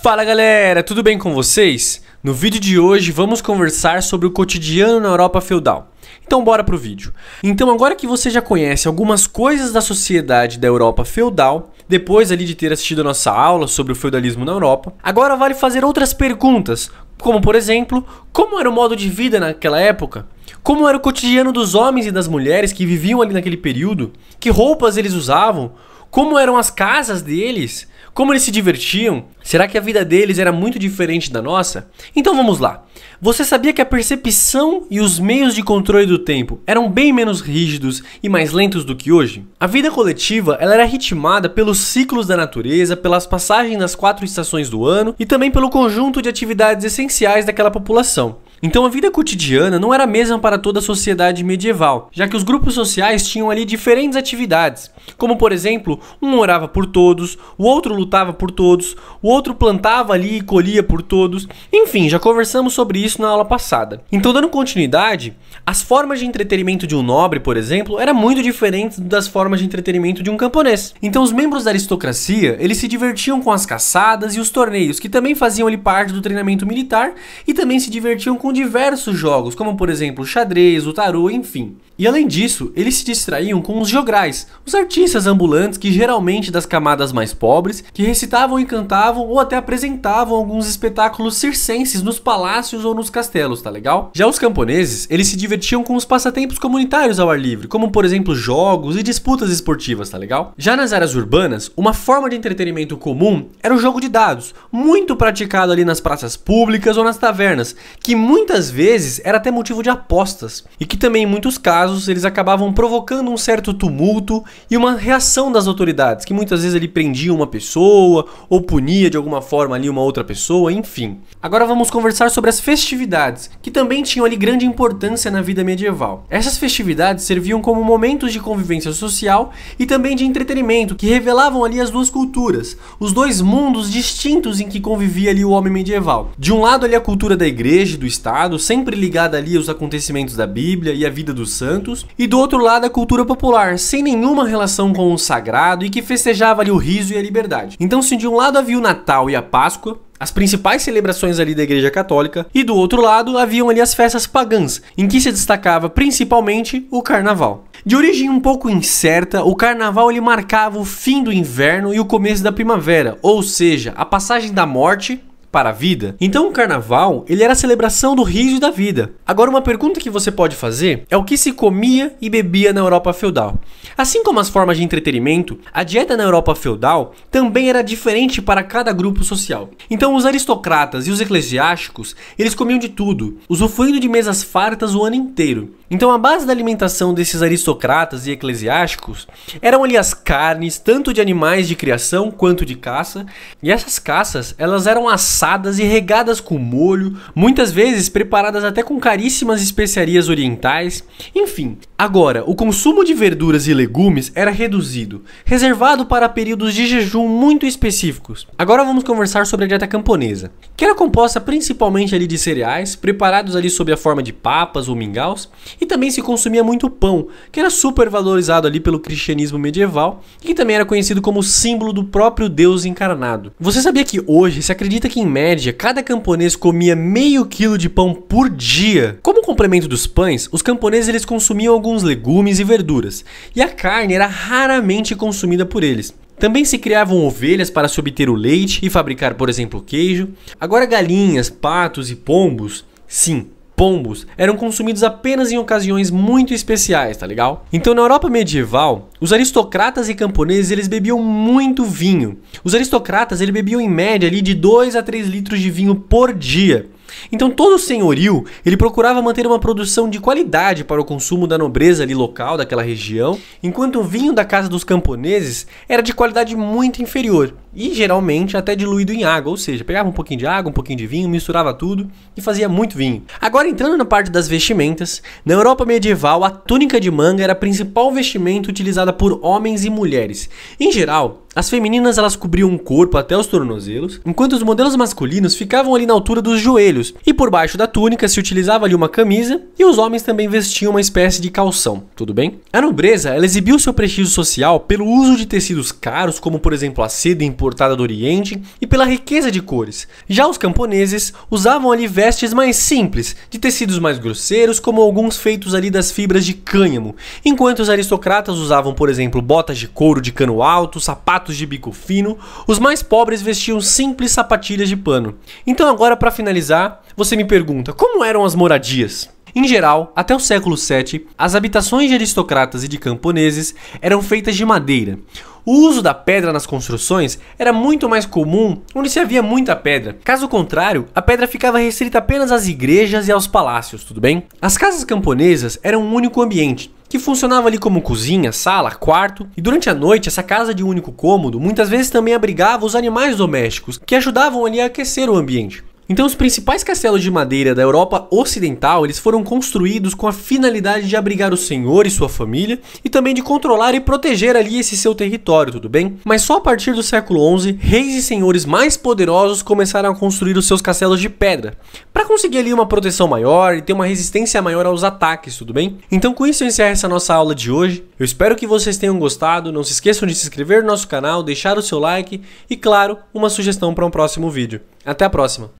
Fala galera, tudo bem com vocês? No vídeo de hoje vamos conversar sobre o cotidiano na Europa feudal. Então bora pro vídeo. Então agora que você já conhece algumas coisas da sociedade da Europa feudal, depois ali de ter assistido a nossa aula sobre o feudalismo na Europa, agora vale fazer outras perguntas, como por exemplo, como era o modo de vida naquela época? Como era o cotidiano dos homens e das mulheres que viviam ali naquele período? Que roupas eles usavam? Como eram as casas deles? Como eles se divertiam? Será que a vida deles era muito diferente da nossa? Então vamos lá. Você sabia que a percepção e os meios de controle do tempo eram bem menos rígidos e mais lentos do que hoje? A vida coletiva ela era ritmada pelos ciclos da natureza, pelas passagens das 4 estações do ano e também pelo conjunto de atividades essenciais daquela população. Então a vida cotidiana não era a mesma para toda a sociedade medieval, já que os grupos sociais tinham ali diferentes atividades, como por exemplo, um orava por todos, o outro lutava por todos, o outro plantava ali e colhia por todos, enfim, já conversamos sobre isso na aula passada. Então dando continuidade, as formas de entretenimento de um nobre, por exemplo, era muito diferente das formas de entretenimento de um camponês. Então os membros da aristocracia, eles se divertiam com as caçadas e os torneios, que também faziam ali parte do treinamento militar e também se divertiam com diversos jogos, como por exemplo o xadrez, o tarô, enfim. E além disso, eles se distraíam com os jograis, os artistas ambulantes que geralmente das camadas mais pobres, que recitavam e cantavam ou até apresentavam alguns espetáculos circenses nos palácios ou nos castelos, tá legal? Já os camponeses, eles se divertiam com os passatempos comunitários ao ar livre, como por exemplo jogos e disputas esportivas, tá legal? Já nas áreas urbanas, uma forma de entretenimento comum era o jogo de dados, muito praticado ali nas praças públicas ou nas tavernas, que muitas vezes era até motivo de apostas, e que também em muitos casos eles acabavam provocando um certo tumulto e uma reação das autoridades, que muitas vezes ele prendia uma pessoa, ou punia de alguma forma ali uma outra pessoa, enfim. Agora vamos conversar sobre as festividades, que também tinham ali grande importância na vida medieval. Essas festividades serviam como momentos de convivência social e também de entretenimento, que revelavam ali as duas culturas, os dois mundos distintos em que convivia ali o homem medieval. De um lado ali a cultura da igreja e do Estado, sempre ligada ali aos acontecimentos da Bíblia e a vida dos santos, e do outro lado a cultura popular, sem nenhuma relação com o sagrado e que festejava ali o riso e a liberdade. Então se de um lado havia o Natal e a Páscoa, as principais celebrações ali da Igreja Católica, e do outro lado haviam ali as festas pagãs, em que se destacava principalmente o Carnaval. De origem um pouco incerta, o Carnaval ele marcava o fim do inverno e o começo da primavera, ou seja, a passagem da morte para a vida. Então o Carnaval, ele era a celebração do riso e da vida. Agora uma pergunta que você pode fazer é o que se comia e bebia na Europa feudal. Assim como as formas de entretenimento, a dieta na Europa feudal também era diferente para cada grupo social. Então os aristocratas e os eclesiásticos, eles comiam de tudo, usufruindo de mesas fartas o ano inteiro. Então a base da alimentação desses aristocratas e eclesiásticos eram ali as carnes, tanto de animais de criação quanto de caça, e essas caças, elas eram assadas e regadas com molho, muitas vezes preparadas até com caríssimas especiarias orientais, enfim. Agora, o consumo de verduras e legumes era reduzido, reservado para períodos de jejum muito específicos. Agora vamos conversar sobre a dieta camponesa, que era composta principalmente ali de cereais, preparados ali sob a forma de papas ou mingaus, e também se consumia muito pão, que era super valorizado ali pelo cristianismo medieval e que também era conhecido como símbolo do próprio Deus encarnado. Você sabia que hoje se acredita que em média cada camponês comia meio quilo de pão por dia? Como complemento dos pães, os camponeses eles consumiam alguns legumes e verduras, e a carne era raramente consumida por eles. Também se criavam ovelhas para se obter o leite e fabricar, por exemplo, queijo. Agora galinhas, patos e pombos, sim, pombos eram consumidos apenas em ocasiões muito especiais, tá legal? Então na Europa medieval, os aristocratas e camponeses eles bebiam muito vinho. Os aristocratas eles bebiam em média ali de 2 a 3 litros de vinho por dia. Então todo o senhorio, ele procurava manter uma produção de qualidade para o consumo da nobreza ali local daquela região, enquanto o vinho da casa dos camponeses era de qualidade muito inferior e geralmente até diluído em água, ou seja, pegava um pouquinho de água, um pouquinho de vinho, misturava tudo e fazia muito vinho. Agora entrando na parte das vestimentas, na Europa medieval a túnica de manga era a principal vestimenta utilizada por homens e mulheres. Em geral, As femininas elas cobriam o corpo até os tornozelos, enquanto os modelos masculinos ficavam ali na altura dos joelhos, e por baixo da túnica se utilizava ali uma camisa, e os homens também vestiam uma espécie de calção, tudo bem? A nobreza ela exibiu seu prestígio social pelo uso de tecidos caros, como por exemplo a seda importada do Oriente, e pela riqueza de cores. Já os camponeses usavam ali vestes mais simples, de tecidos mais grosseiros, como alguns feitos ali das fibras de cânhamo, enquanto os aristocratas usavam, por exemplo, botas de couro de cano alto, sapatos de bico fino, os mais pobres vestiam simples sapatilhas de pano. Então agora, para finalizar, você me pergunta, como eram as moradias? Em geral, até o século VII, as habitações de aristocratas e de camponeses eram feitas de madeira. O uso da pedra nas construções era muito mais comum onde se havia muita pedra. Caso contrário, a pedra ficava restrita apenas às igrejas e aos palácios, tudo bem? As casas camponesas eram um único ambiente, que funcionava ali como cozinha, sala, quarto, e durante a noite essa casa de um único cômodo muitas vezes também abrigava os animais domésticos, que ajudavam ali a aquecer o ambiente. Então os principais castelos de madeira da Europa Ocidental, eles foram construídos com a finalidade de abrigar o senhor e sua família, e também de controlar e proteger ali esse seu território, tudo bem? Mas só a partir do século XI, reis e senhores mais poderosos começaram a construir os seus castelos de pedra, para conseguir ali uma proteção maior e ter uma resistência maior aos ataques, tudo bem? Então com isso eu encerro essa nossa aula de hoje, eu espero que vocês tenham gostado, não se esqueçam de se inscrever no nosso canal, deixar o seu like e, claro, uma sugestão para um próximo vídeo. Até a próxima!